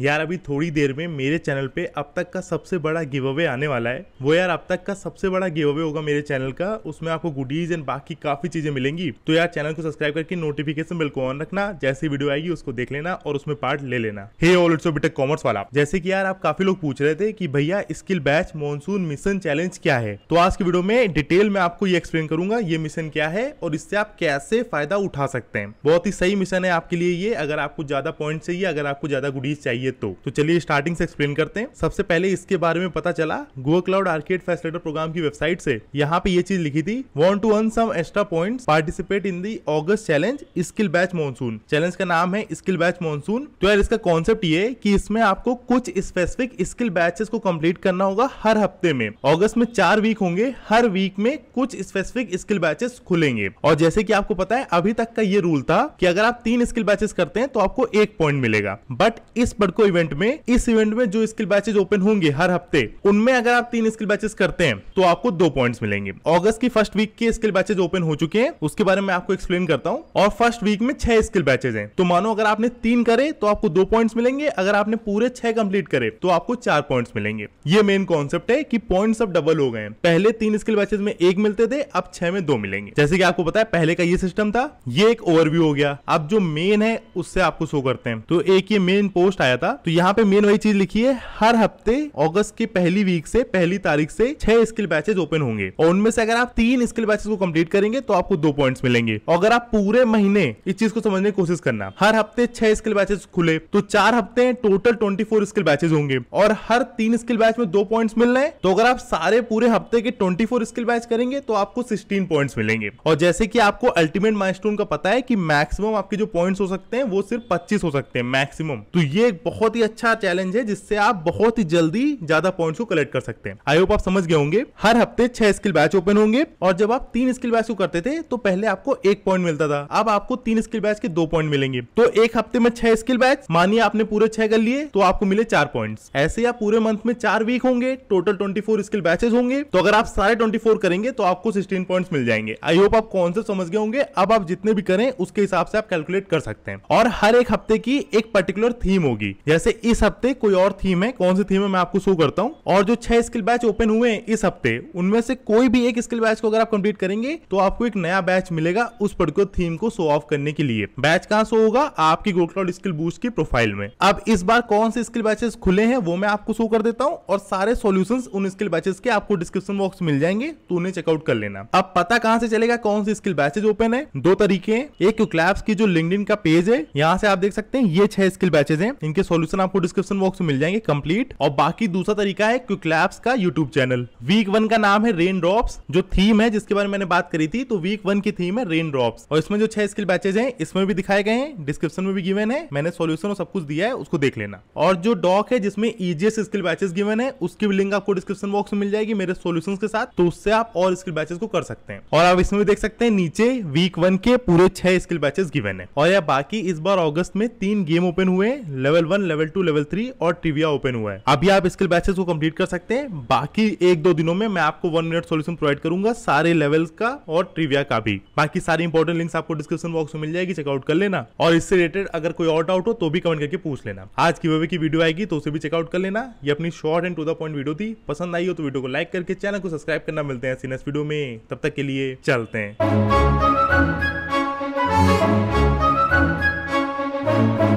यार अभी थोड़ी देर में मेरे चैनल पे अब तक का सबसे बड़ा गिव अवे आने वाला है। वो यार अब तक का सबसे बड़ा गिव अवे होगा मेरे चैनल का, उसमें आपको गुडीज एंड बाकी काफी चीजें मिलेंगी। तो यार चैनल को सब्सक्राइब करके नोटिफिकेशन बेल को ऑन रखना, जैसी वीडियो आएगी उसको देख लेना और उसमें पार्ट ले लेना। Hey all, it's BTech commerce वाला। जैसे कि यार आप काफी लोग पूछ रहे थे कि भैया skill badge monsoon mission challenge क्या है, तो आज की वीडियो में डिटेल में आपको ये एक्सप्लेन करूंगा ये मिशन क्या है और इससे आप कैसे फायदा उठा सकते हैं। बहुत ही सही मिशन है आपके लिए ये, अगर आपको ज्यादा पॉइंट चाहिए, अगर आपको ज्यादा गुडीज चाहिए तो चलिए स्टार्टिंग से एक्सप्लेन करते हैं। सबसे पहले इसके बारे में पता चला Google Cloud arcade facilitator program की वेबसाइट से। यहाँ पे ये चीज लिखी थी, want to earn some extra points, participate in the August challenge skill badge monsoon. Challenge का नाम है स्किल बैच मॉनसून। तो यार इसका कॉन्सेप्ट ये है कि इसमें आपको कुछ स्पेसिफिक स्किल बैचेस को कंप्लीट करना होगा हर हफ्ते में। अगस्त में 4 वीक होंगे, हर वीक में कुछ स्पेसिफिक स्किल बैचेस खुलेंगे। और जैसे कि आपको पता है अभी तक का ये रूल था कि अगर आप 3 स्किल बैचेस करते हैं तो आपको 1 पॉइंट मिलेगा, बट इस को इवेंट में जो स्किल बैचेस ओपन होंगे हर हफ्ते, उनमें अगर आप 3 स्किल बैचेस करते हैं तो आपको 2 पॉइंट्स मिलेंगे। अगस्त की फर्स्ट वीक के स्किल बैचेस ओपन हो चुके हैं, उसके बारे में आपको एक्सप्लेन करता हूं। और फर्स्ट वीक में 6 स्किल बैचेस हैं, तो मानो अगर आपने 3 करे तो आपको 2 पॉइंट्स मिलेंगे, अगर आपने पूरे 6 कंप्लीट करे तो आपको 4 पॉइंट्स मिलेंगे। ये मेन कॉन्सेप्ट है कि पॉइंट्स अब डबल हो गए हैं। पहले 3 स्किल बैचेस में 1 मिलते थे, अब 6 में 2 मिलेंगे। जैसे कि आपको पता है पहले का ये सिस्टम था। ये एक ओवरव्यू हो गया, अब जो मेन है उससे आपको शो करते हैं। तो एक ये मेन पोस्ट आया था, तो यहाँ पे मेन वही चीज लिखी है, हर हफ्ते अगस्त के पहली वीक से पहली तारीख से 6 स्किल बैचेस ओपन होंगे और उनमें से अगर आप 3 स्किल बैचेस को कंप्लीट करेंगे तो आपको 2 पॉइंट्स मिलेंगे। अगर आप पूरे महीने, इस चीज को समझने की कोशिश करना, हर हफ्ते 6 स्किल बैचेस खुले तो 4 हफ्ते हैं, टोटल 24 स्किल बैचेस होंगे और हर 3 स्किल बैच में 2 पॉइंट्स मिल रहे हैं। तो अगर आप सारे पूरे हफ्ते के 24 स्किल बैच करेंगे तो आपको 16 पॉइंट्स मिलेंगे। और जैसे कि आपको अल्टीमेट माइलस्टोन का पता है कि मैक्सिमम आपके जो पॉइंट्स हो सकते हैं वो सिर्फ 25 हो सकते हैं मैक्सिमम। तो ये एक बहुत ही अच्छा चैलेंज है जिससे आप बहुत ही जल्दी ज्यादा पॉइंट्स को कलेक्ट कर सकते हैं। आई होप आप समझ गए होंगे। हर हफ्ते 6 स्किल बैच ओपन होंगे और जब आप 3 स्किल बैच को करते थे तो पहले आपको 1 पॉइंट मिलता था, अब आपको 3 स्किल बैच के 2 पॉइंट मिलेंगे। तो एक हफ्ते में 6 स्किल बैच, मानिए आपने पूरे 6 कर लिए तो आपको मिले 4 पॉइंट्स। ऐसे आप पूरे मंथ में 4 वीक होंगे, टोटल 24 स्किल बैचेस होंगे। तो अगर आप सारे 24 करेंगे तो आपको 16 पॉइंट्स मिल जाएंगे। आई होप आप कॉन्सेप्ट समझ गए होंगे। अब आप जितने भी करें उसके हिसाब से आप कैलकुलेट कर सकते हैं। और हर एक हफ्ते की एक पर्टिकुलर थीम होगी, जैसे इस हफ्ते कोई और थीम है। कौन सी थीम है मैं आपको शो करता हूं। और जो 6 स्किल बैच ओपन हुए हैं इस हफ्ते, उनमें से कोई भी एक स्किल बैच को अगर आप कंप्लीट करेंगे तो आपको एक नया बैच मिलेगा उस पर्टिकुलर थीम को शो ऑफ करने के लिए। बैच कहां शो होगा? आपकी गूगल क्लाउड स्किल बूस्ट की प्रोफाइल में। अब इस बार कौन से स्किल बैचेस खुले हैं वो मैं आपको शो कर देता हूं और सारे सॉल्यूशंस उन स्किल बैचेस के आपको डिस्क्रिप्शन बॉक्स मिल जाएंगे, तो उन्हें चेकआउट कर लेना। अब पता कहां से चलेगा कौन से स्किल बैचेस ओपन है? 2 तरीके हैं। एक क्लैब्स की जो लिंक्डइन का पेज है, यहां से आप देख सकते हैं ये 6 स्किल बैचेस हैं, इनके सॉल्यूशन आपको डिस्क्रिप्शन बॉक्स में मिल जाएंगे कंप्लीट। और बाकी दूसरा तरीका है क्विक लैब्स का यूट्यूब चैनल। वीक 1 का नाम है रेन ड्रॉप्स, जो थीम है जिसके बारे में मैंने बात करी थी। तो वीक 1 की थीम है रेन ड्रॉप्स और इसमें जो 6 स्किल बैचेस हैं इसमें भी दिखाए गए हैं, डिस्क्रिप्शन में भी गिवन है, मैंने सॉल्यूशन और सब कुछ दिया है, उसको देख लेना। और जो डॉक है जिसमें इजीएस्ट स्किल बैचेस गिवन है, उसकी भी लिंक आपको डिस्क्रिप्शन बॉक्स में मिल जाएगी मेरे सॉल्यूशंस के साथ, तो उससे आप और स्किल बैचेस को कर सकते हैं। और आप इसमें भी देख सकते हैं नीचे वीक 1 के पूरे 6 स्किल बैचेस गिवन है। और यह बाकी इस बार अगस्त में 3 गेम ओपन हुए, लेवल 1, लेवल 2, लेवल 3 और ट्रिविया ओपन हुआ है। अभी आप स्किल बैचेस को कंप्लीट कर सकते हैं। बाकी 1-2 दिनों में मैं आपको 1 मिनट सॉल्यूशन प्रोवाइड करूंगा सारे लेवल्स का और ट्रिविया का भी। बाकी सारी इंपॉर्टेंट लिंक्स आपको डिस्क्रिप्शन बॉक्स में मिल जाएगी, चेकआउट कर लेना। और इससे रिलेटेड अगर कोई और डाउट हो तो भी कमेंट करके पूछ लेना। आज की गिवअवे की वीडियो आएगी तो उसे भी चेकआउट कर लेना। ये अपनी short and to the point video थी, पसंद आई हो तो वीडियो को लाइक करके चैनल को सब्सक्राइब करना। मिलते हैं ऐसी नेक्स्ट वीडियो में, तब तक के लिए चलते हैं।